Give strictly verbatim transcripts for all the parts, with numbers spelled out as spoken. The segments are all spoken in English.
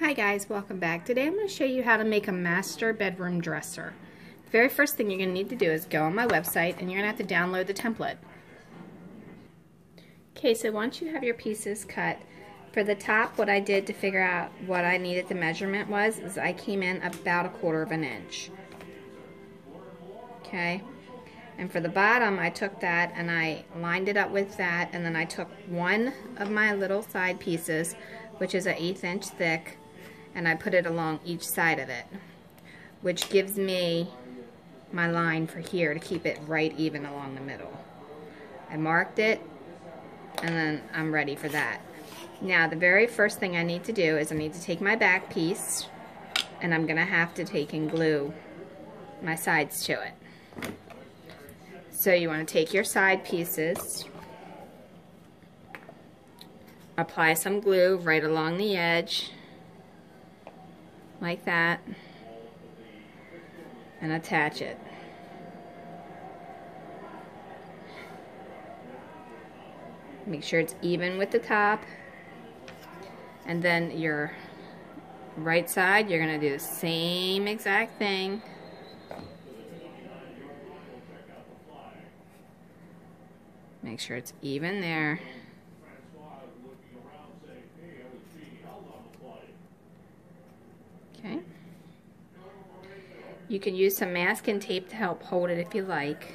Hi guys, welcome back. Today I'm going to show you how to make a master bedroom dresser. The very first thing you're going to need to do is go on my website and you're going to have to download the template. Okay, so once you have your pieces cut, for the top what I did to figure out what I needed the measurement was is I came in about a quarter of an inch. Okay, and for the bottom I took that and I lined it up with that, and then I took one of my little side pieces, which is an eighth inch thick, and I put it along each side of it, which gives me my line for here to keep it right even along the middle. I marked it and then I'm ready for that. Now the very first thing I need to do is I need to take my back piece and I'm gonna have to take and glue my sides to it. So you want to take your side pieces, apply some glue right along the edge like that, and attach it. Make sure it's even with the top, and then your right side you're going to do the same exact thing. Make sure it's even there. Okay. You can use some masking tape to help hold it if you like.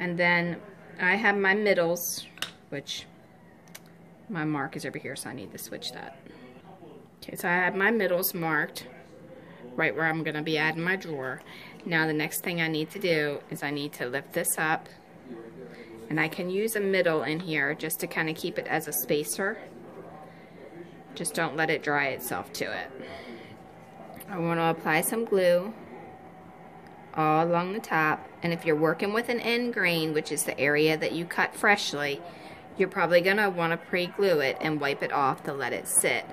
And then I have my middles, which my mark is over here, so I need to switch that. Okay, so I have my middles marked right where I'm going to be adding my drawer. Now the next thing I need to do is I need to lift this up. And I can use a middle in here just to kind of keep it as a spacer. Just don't let it dry itself to it. I want to apply some glue all along the top, and if you're working with an end grain, which is the area that you cut freshly, you're probably going to want to pre-glue it and wipe it off to let it sit,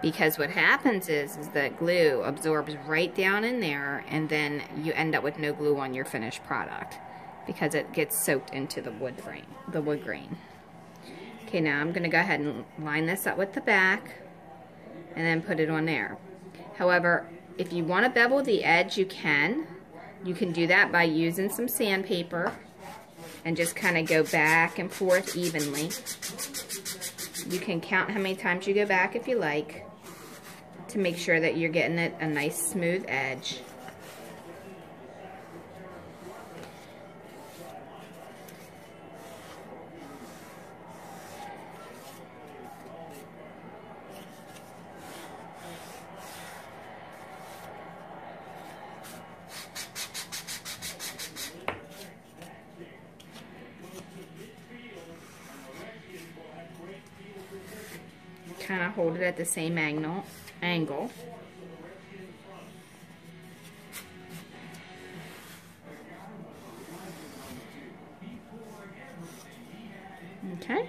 because what happens is, is that glue absorbs right down in there and then you end up with no glue on your finished product because it gets soaked into the wood frame, the wood grain. Okay, now I'm going to go ahead and line this up with the back and then put it on there. However, if you want to bevel the edge, you can. You can do that by using some sandpaper and just kind of go back and forth evenly. You can count how many times you go back if you like to make sure that you're getting it a nice smooth edge. Kind of hold it at the same angle, angle. Okay.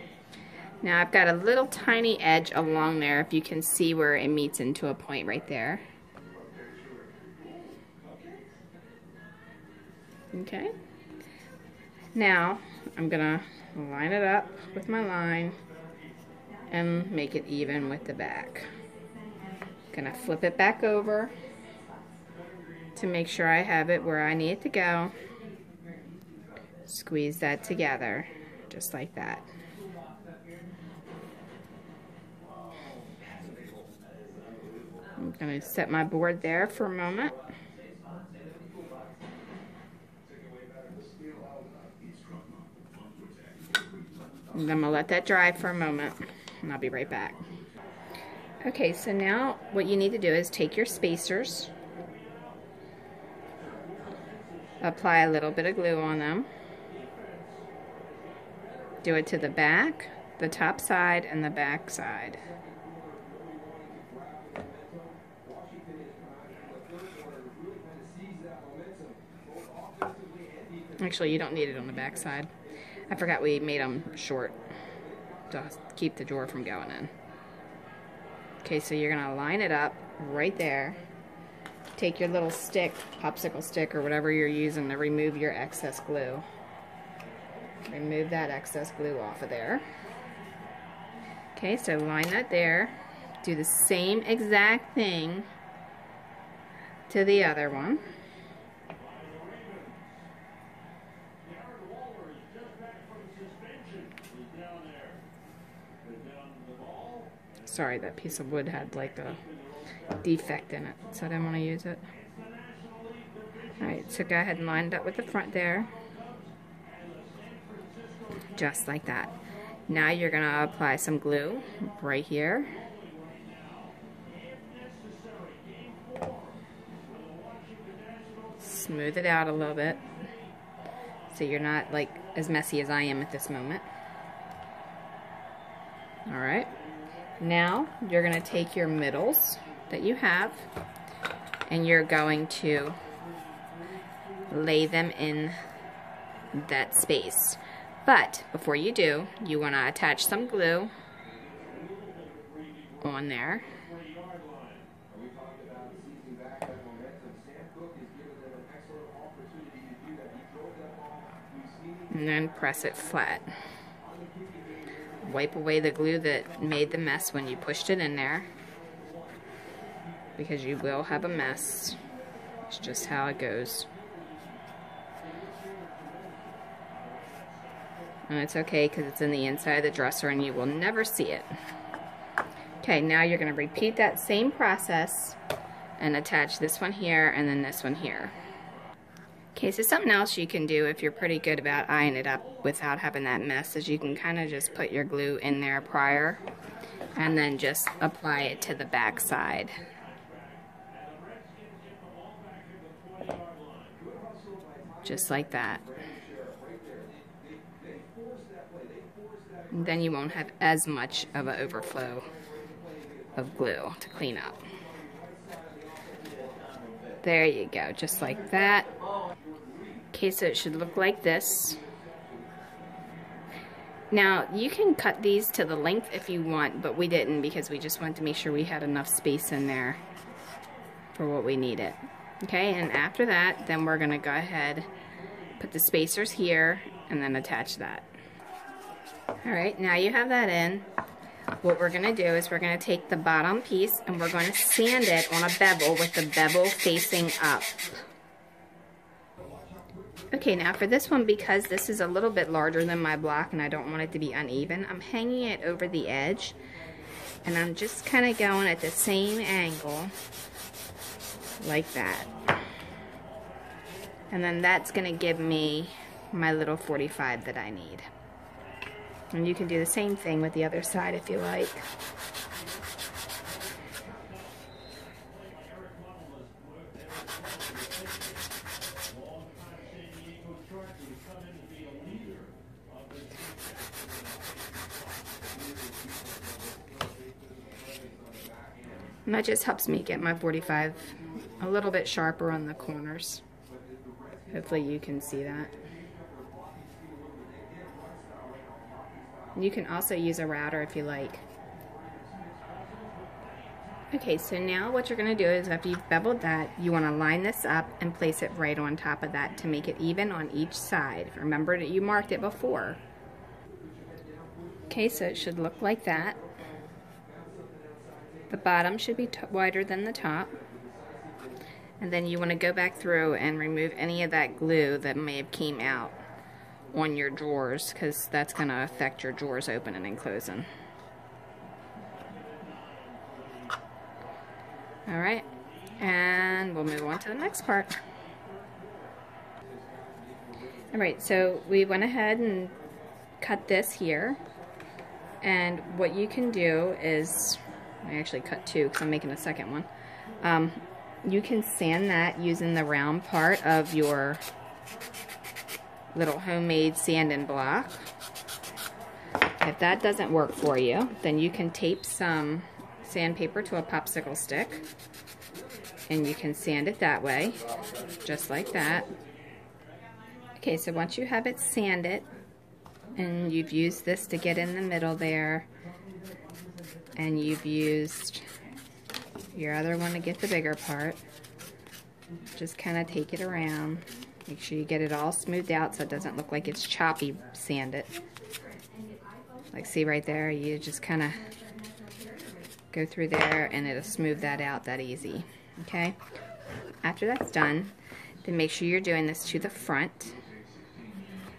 Now I've got a little tiny edge along there, if you can see where it meets into a point right there. Okay. Now I'm gonna line it up with my line and make it even with the back. Gonna flip it back over to make sure I have it where I need it to go. Squeeze that together just like that. I'm gonna set my board there for a moment. And I'm gonna let that dry for a moment, and I'll be right back. Okay, so now what you need to do is take your spacers, apply a little bit of glue on them, do it to the back, the top side, and the back side. Actually, you don't need it on the back side. I forgot we made them short to keep the drawer from going in. Okay, so you're gonna line it up right there. Take your little stick, popsicle stick or whatever you're using, to remove your excess glue. Remove that excess glue off of there. Okay, so line that there. Do the same exact thing to the other one. Sorry, that piece of wood had like a defect in it, so I didn't want to use it. Alright, so go ahead and line it up with the front there. Just like that. Now you're going to apply some glue right here. Smooth it out a little bit so you're not like as messy as I am at this moment. Alright, now you're going to take your middles that you have and you're going to lay them in that space. But before you do, you want to attach some glue on there. And then press it flat. Wipe away the glue that made the mess when you pushed it in there, because you will have a mess. It's just how it goes. And it's okay because it's in the inside of the dresser and you will never see it. Okay, now you're going to repeat that same process and attach this one here and then this one here. Okay, so something else you can do if you're pretty good about eyeing it up without having that mess is you can kind of just put your glue in there prior and then just apply it to the back side. Just like that. Then you won't have as much of an overflow of glue to clean up. There you go, just like that. Okay, so it should look like this. Now, you can cut these to the length if you want, but we didn't because we just wanted to make sure we had enough space in there for what we needed. Okay, and after that, then we're gonna go ahead, put the spacers here, and then attach that. Alright, now you have that in. What we're going to do is we're going to take the bottom piece and we're going to sand it on a bevel with the bevel facing up. Okay, now for this one, because this is a little bit larger than my block and I don't want it to be uneven, I'm hanging it over the edge and I'm just kind of going at the same angle like that. And then that's going to give me my little forty-five that I need. And you can do the same thing with the other side if you like. And that just helps me get my forty-five a little bit sharper on the corners. Hopefully you can see that. You can also use a router if you like. Okay, so now what you're going to do is after you've beveled that, you want to line this up and place it right on top of that to make it even on each side. Remember that you marked it before. Okay, so it should look like that. The bottom should be wider than the top. And then you want to go back through and remove any of that glue that may have came out on your drawers, because that's going to affect your drawers opening and closing. Alright, and we'll move on to the next part. Alright, so we went ahead and cut this here, and what you can do is, I actually cut two because I'm making a second one. Um, you can sand that using the round part of your little homemade sanding block. If that doesn't work for you, then you can tape some sandpaper to a popsicle stick and you can sand it that way, just like that. Okay, so once you have it sanded and you've used this to get in the middle there and you've used your other one to get the bigger part, just kind of take it around. Make sure you get it all smoothed out so it doesn't look like it's choppy sanded. Like, see right there, you just kind of go through there and it'll smooth that out that easy. Okay, after that's done, then make sure you're doing this to the front,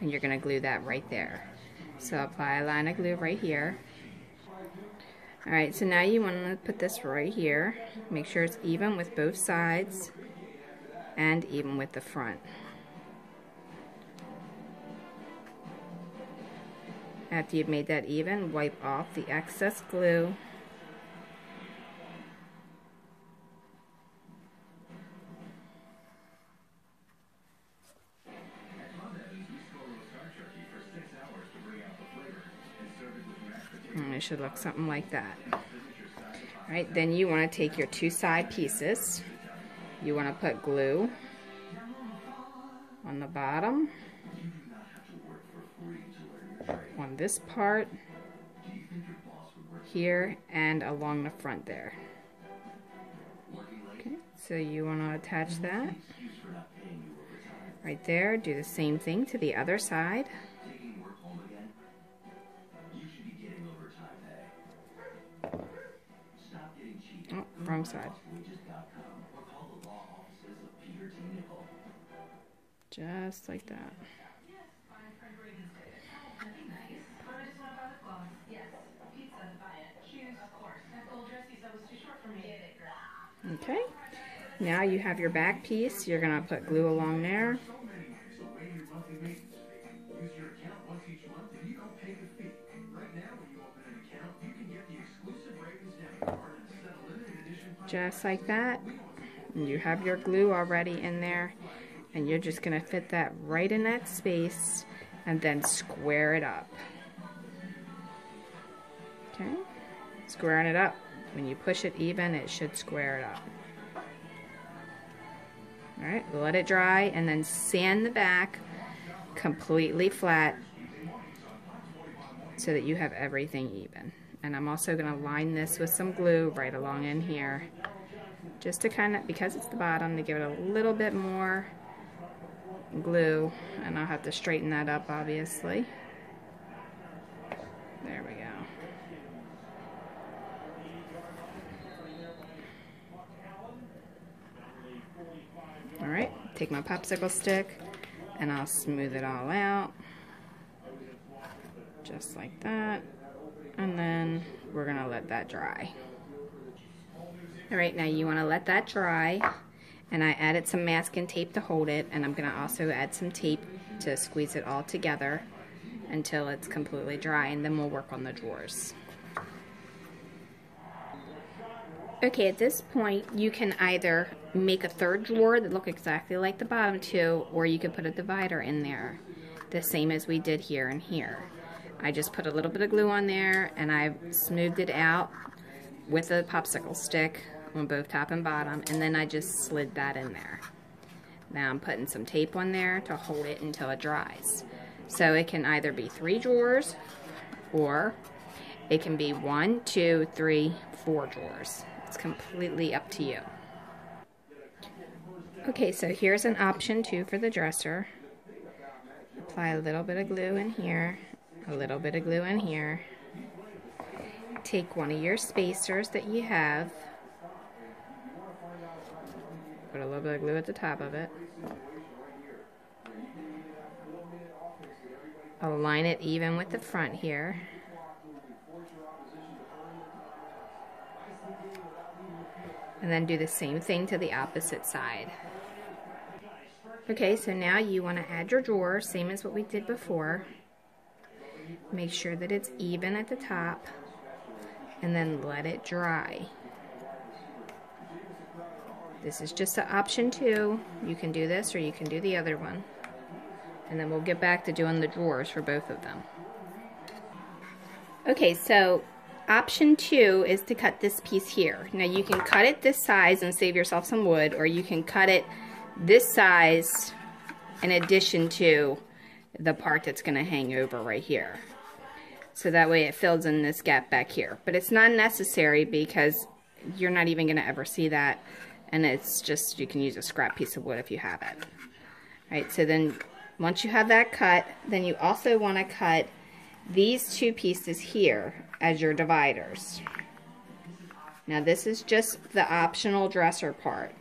and you're going to glue that right there. So apply a line of glue right here. Alright, so now you want to put this right here. Make sure it's even with both sides and even with the front. After you've made that even, wipe off the excess glue. And it should look something like that. Alright, then you want to take your two side pieces. You want to put glue on the bottom, on this part, here, and along the front there. Okay, so you want to attach that right there. Do the same thing to the other side. Oh, wrong side. Just like that. Okay, now you have your back piece. You're going to put glue along there. Just like that. And you have your glue already in there, and you're just going to fit that right in that space and then square it up. Okay, squaring it up. When you push it even, it should square it up. Alright, let it dry and then sand the back completely flat so that you have everything even. And I'm also going to line this with some glue right along in here, just to kind of, because it's the bottom, to give it a little bit more glue. And I'll have to straighten that up, obviously. There we go. Alright, take my popsicle stick and I'll smooth it all out, just like that, and then we're going to let that dry. Alright, now you want to let that dry, and I added some masking tape to hold it, and I'm going to also add some tape to squeeze it all together until it's completely dry, and then we'll work on the drawers. Okay, at this point you can either make a third drawer that looks exactly like the bottom two, or you could put a divider in there, the same as we did here and here. I just put a little bit of glue on there, and I smoothed it out with a popsicle stick on both top and bottom, and then I just slid that in there. Now I'm putting some tape on there to hold it until it dries. So it can either be three drawers, or it can be one, two, three, four drawers. It's completely up to you. Okay, so here's an option too for the dresser. Apply a little bit of glue in here, a little bit of glue in here. Take one of your spacers that you have, put a little bit of glue at the top of it, align it even with the front here. And then do the same thing to the opposite side. Okay, so now you want to add your drawer, same as what we did before. Make sure that it's even at the top, and then let it dry. This is just an option too. You can do this, or you can do the other one. And then we'll get back to doing the drawers for both of them. Okay, so option two is to cut this piece here. Now you can cut it this size and save yourself some wood, or you can cut it this size in addition to the part that's going to hang over right here. So that way it fills in this gap back here. But it's not necessary, because you're not even going to ever see that, and it's just, you can use a scrap piece of wood if you have it. Alright, so then once you have that cut, then you also want to cut these two pieces here as your dividers. Now this is just the optional dresser part.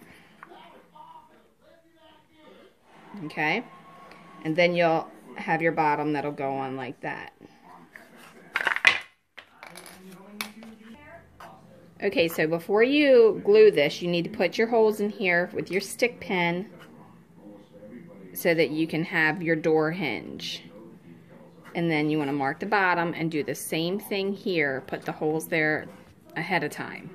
Okay, and then you'll have your bottom that'll go on like that. Okay, so before you glue this, you need to put your holes in here with your stick pin so that you can have your door hinge. And then you want to mark the bottom and do the same thing here. Put the holes there ahead of time.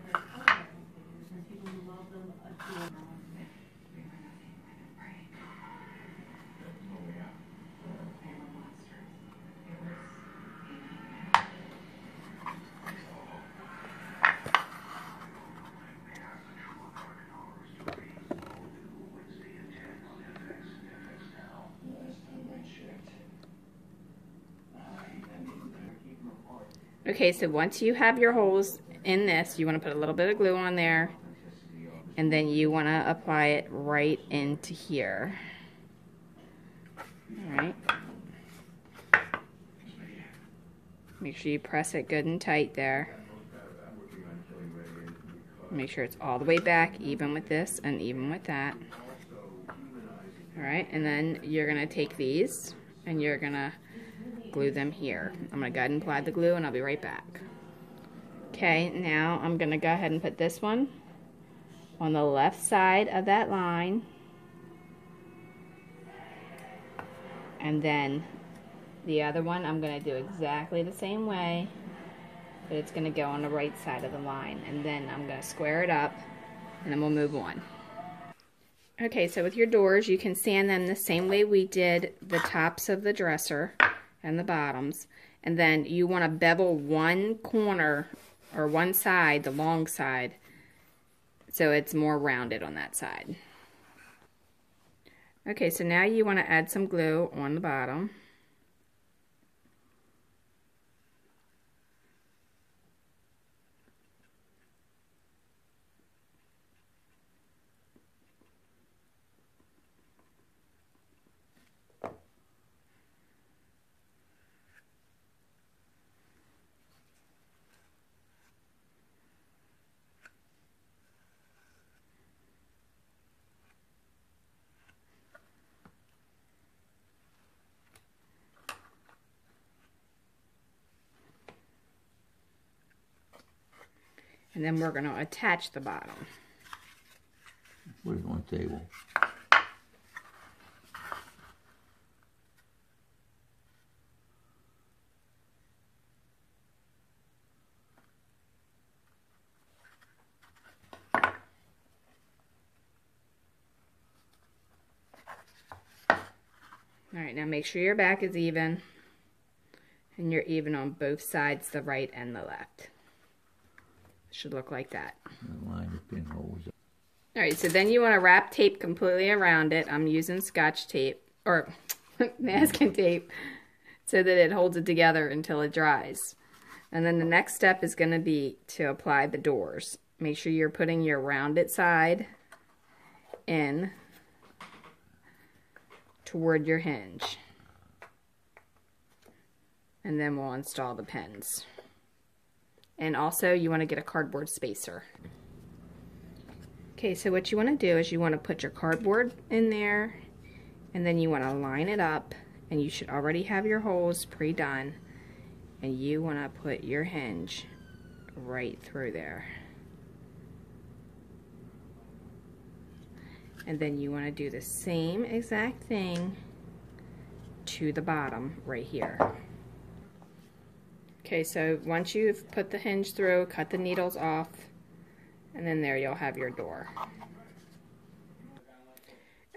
Okay, so once you have your holes in this, you want to put a little bit of glue on there, and then you want to apply it right into here. All right. Make sure you press it good and tight there. Make sure it's all the way back, even with this and even with that. All right, and then you're going to take these, and you're going to glue them here. I'm going to go ahead and apply the glue and I'll be right back. Okay, now I'm going to go ahead and put this one on the left side of that line, and then the other one I'm going to do exactly the same way, but it's going to go on the right side of the line, and then I'm going to square it up and then we'll move on. Okay, so with your doors you can sand them the same way we did the tops of the dresser and the bottoms, and then you want to bevel one corner or one side, the long side, so it's more rounded on that side. Okay, so now you want to add some glue on the bottom. And then we're going to attach the bottom. Put it on the table. Alright, now make sure your back is even. And you're even on both sides, the right and the left. Should look like that. Alright, so then you want to wrap tape completely around it. I'm using scotch tape, or masking tape, so that it holds it together until it dries. And then the next step is going to be to apply the doors. Make sure you're putting your rounded side in toward your hinge. And then we'll install the pins. And also you want to get a cardboard spacer. Okay, so what you want to do is you want to put your cardboard in there, and then you want to line it up, and you should already have your holes pre-done, and you want to put your hinge right through there. And then you want to do the same exact thing to the bottom right here. Okay, so once you've put the hinge through, cut the needles off, and then there you'll have your door.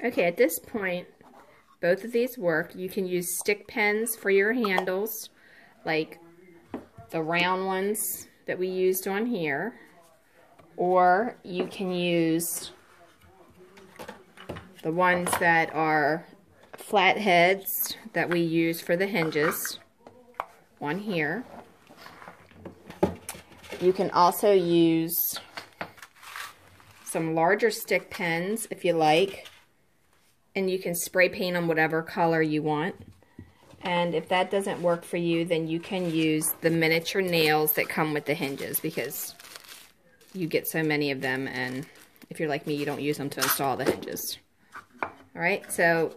Okay, at this point, both of these work. You can use stick pins for your handles, like the round ones that we used on here, or you can use the ones that are flat heads that we use for the hinges on here. You can also use some larger stick pins if you like, and you can spray paint them whatever color you want. And if that doesn't work for you, then you can use the miniature nails that come with the hinges, because you get so many of them, and if you're like me, you don't use them to install the hinges. All right, so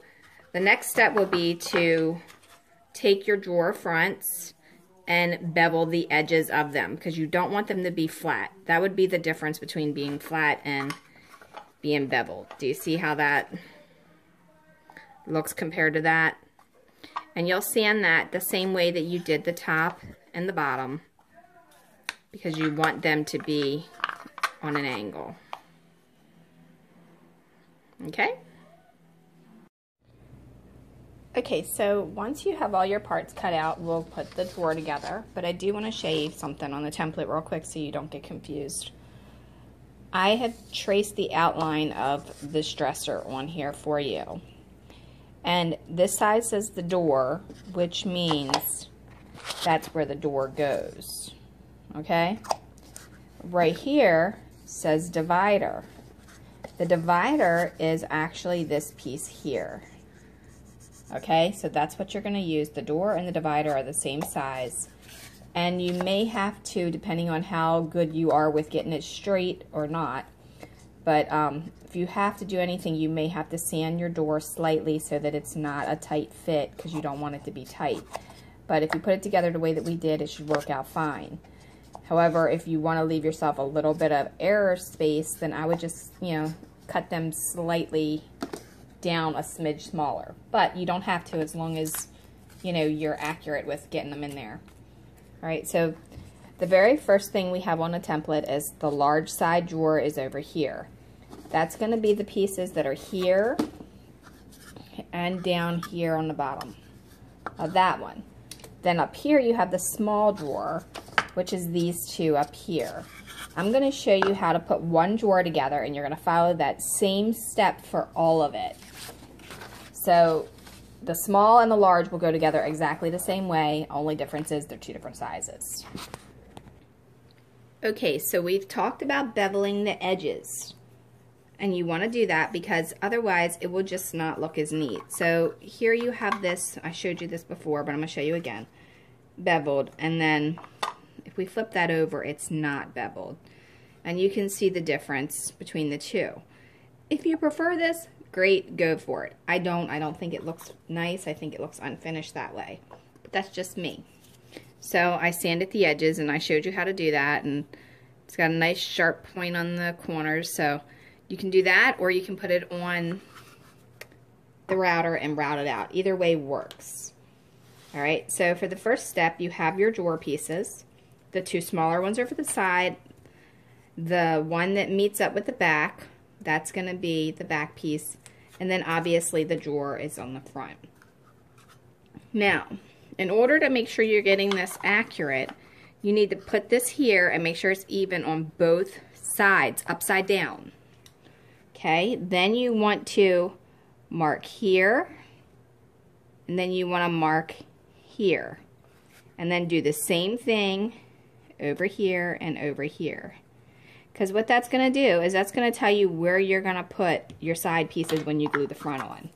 the next step will be to take your drawer fronts and bevel the edges of them, because you don't want them to be flat. That would be the difference between being flat and being beveled. Do you see how that looks compared to that? And you'll sand that the same way that you did the top and the bottom, because you want them to be on an angle. Okay? Okay, so once you have all your parts cut out, we'll put the drawer together, but I do want to show you something on the template real quick so you don't get confused. I have traced the outline of this dresser on here for you. And this side says the door, which means that's where the door goes, okay? Right here says divider. The divider is actually this piece here. Okay, so that's what you're going to use. The door and the divider are the same size. And you may have to, depending on how good you are with getting it straight or not, but um, if you have to do anything, you may have to sand your door slightly so that it's not a tight fit, because you don't want it to be tight. But if you put it together the way that we did, it should work out fine. However, if you want to leave yourself a little bit of error space, then I would just, you know, cut them slightly down a smidge smaller, but you don't have to, as long as you know you're accurate with getting them in there. All right, so the very first thing we have on the template is the large side drawer is over here. That's going to be the pieces that are here and down here on the bottom of that one. Then up here you have the small drawer, which is these two up here. I'm going to show you how to put one drawer together, and you're going to follow that same step for all of it. So the small and the large will go together exactly the same way. Only difference is they're two different sizes. Okay, so we've talked about beveling the edges. And you want to do that because otherwise it will just not look as neat. So here you have this. I showed you this before, but I'm going to show you again. Beveled. And then if we flip that over, it's not beveled. And you can see the difference between the two. If you prefer this, great, go for it. I don't. I don't think it looks nice. I think it looks unfinished that way. But that's just me. So I sanded the edges, and I showed you how to do that. And it's got a nice sharp point on the corners. So you can do that, or you can put it on the router and route it out. Either way works. All right. So for the first step, you have your drawer pieces. The two smaller ones are for the side. The one that meets up with the back, that's going to be the back piece. And then obviously the drawer is on the front. Now, in order to make sure you're getting this accurate, you need to put this here and make sure it's even on both sides, upside down. Okay, then you want to mark here, and then you want to mark here. And then do the same thing over here and over here. Because what that's going to do is that's going to tell you where you're going to put your side pieces when you glue the front on.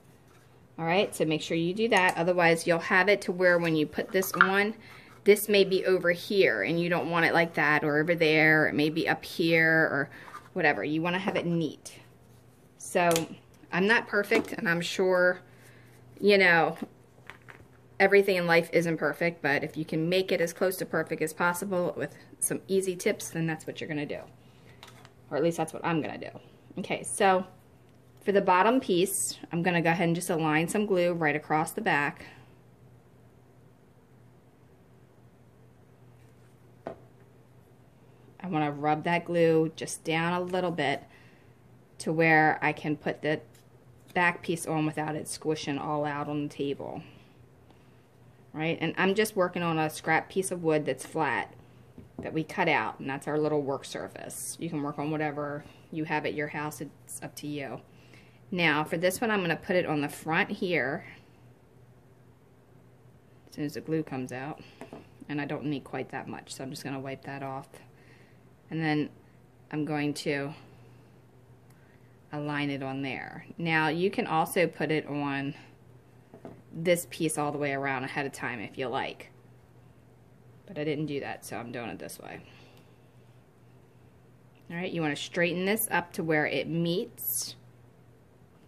Alright, so make sure you do that. Otherwise, you'll have it to where when you put this on, this may be over here and you don't want it like that, or over there, or it may be up here, or whatever. You want to have it neat. So, I'm not perfect, and I'm sure, you know, everything in life isn't perfect, but if you can make it as close to perfect as possible with some easy tips, then that's what you're going to do. Or at least that's what I'm going to do. Okay, so for the bottom piece, I'm going to go ahead and just align some glue right across the back. I want to rub that glue just down a little bit to where I can put the back piece on without it squishing all out on the table. Right, and I'm just working on a scrap piece of wood that's flat that we cut out, and that's our little work surface. You can work on whatever you have at your house, it's up to you. Now for this one, I'm going to put it on the front here as soon as the glue comes out, and I don't need quite that much, so I'm just going to wipe that off, and then I'm going to align it on there. Now you can also put it on this piece all the way around ahead of time if you like, but I didn't do that, so I'm doing it this way. All right, you want to straighten this up to where it meets,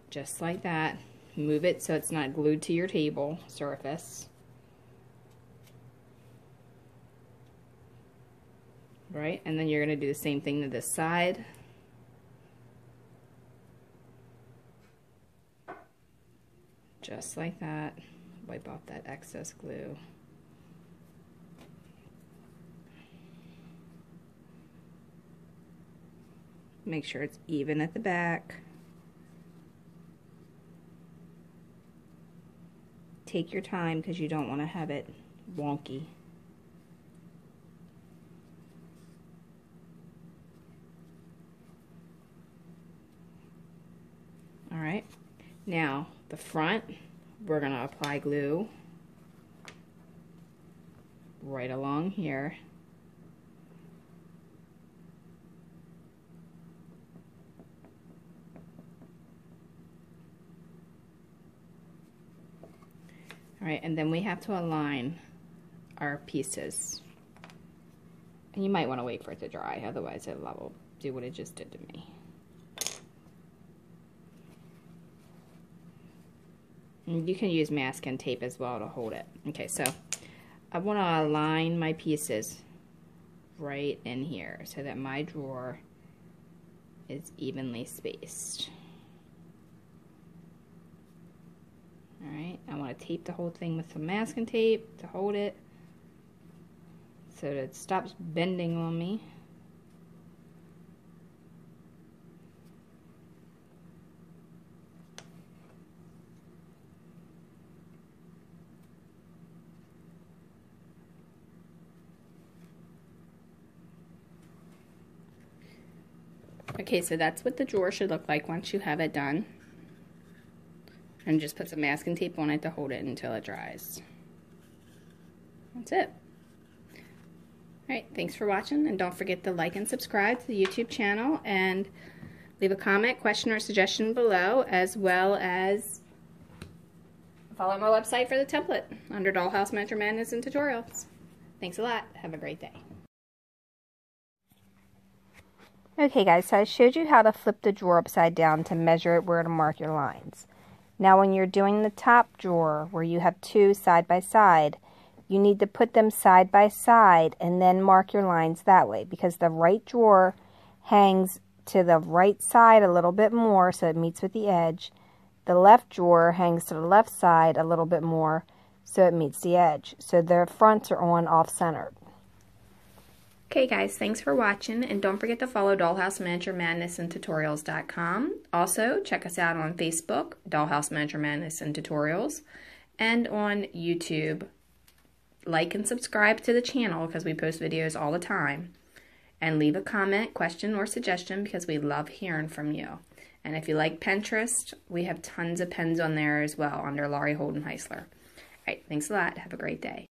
just like that. Move it so it's not glued to your table surface. Right, and then you're going to do the same thing to this side. Just like that. Wipe off that excess glue. Make sure it's even at the back. Take your time because you don't want to have it wonky. All right, now the front, we're going to apply glue right along here. All right, and then we have to align our pieces. And you might want to wait for it to dry, otherwise it'll level, do what it just did to me. And you can use mask and tape as well to hold it. Okay, so I want to align my pieces right in here so that my drawer is evenly spaced. Alright, I want to tape the whole thing with some masking tape to hold it so that it stops bending on me. Okay, so that's what the drawer should look like once you have it done. And just put some masking tape on it to hold it until it dries. That's it. Alright, thanks for watching, and don't forget to like and subscribe to the YouTube channel, and leave a comment, question, or suggestion below, as well as follow my website for the template under Dollhouse Miniature Madness and Tutorials. Thanks a lot. Have a great day. Okay guys, so I showed you how to flip the drawer upside down to measure it where to mark your lines. Now when you're doing the top drawer where you have two side by side, you need to put them side by side and then mark your lines that way, because the right drawer hangs to the right side a little bit more so it meets with the edge. The left drawer hangs to the left side a little bit more so it meets the edge. So their fronts are on off-centered. Okay guys, thanks for watching, and don't forget to follow Dollhouse Miniature Madness and Tutorials dot com. Also, check us out on Facebook, Dollhouse Miniature Madness and Tutorials, and on YouTube. Like and subscribe to the channel because we post videos all the time. And leave a comment, question, or suggestion because we love hearing from you. And if you like Pinterest, we have tons of pens on there as well under Laurie Holden-Heisler. Alright, thanks a lot. Have a great day.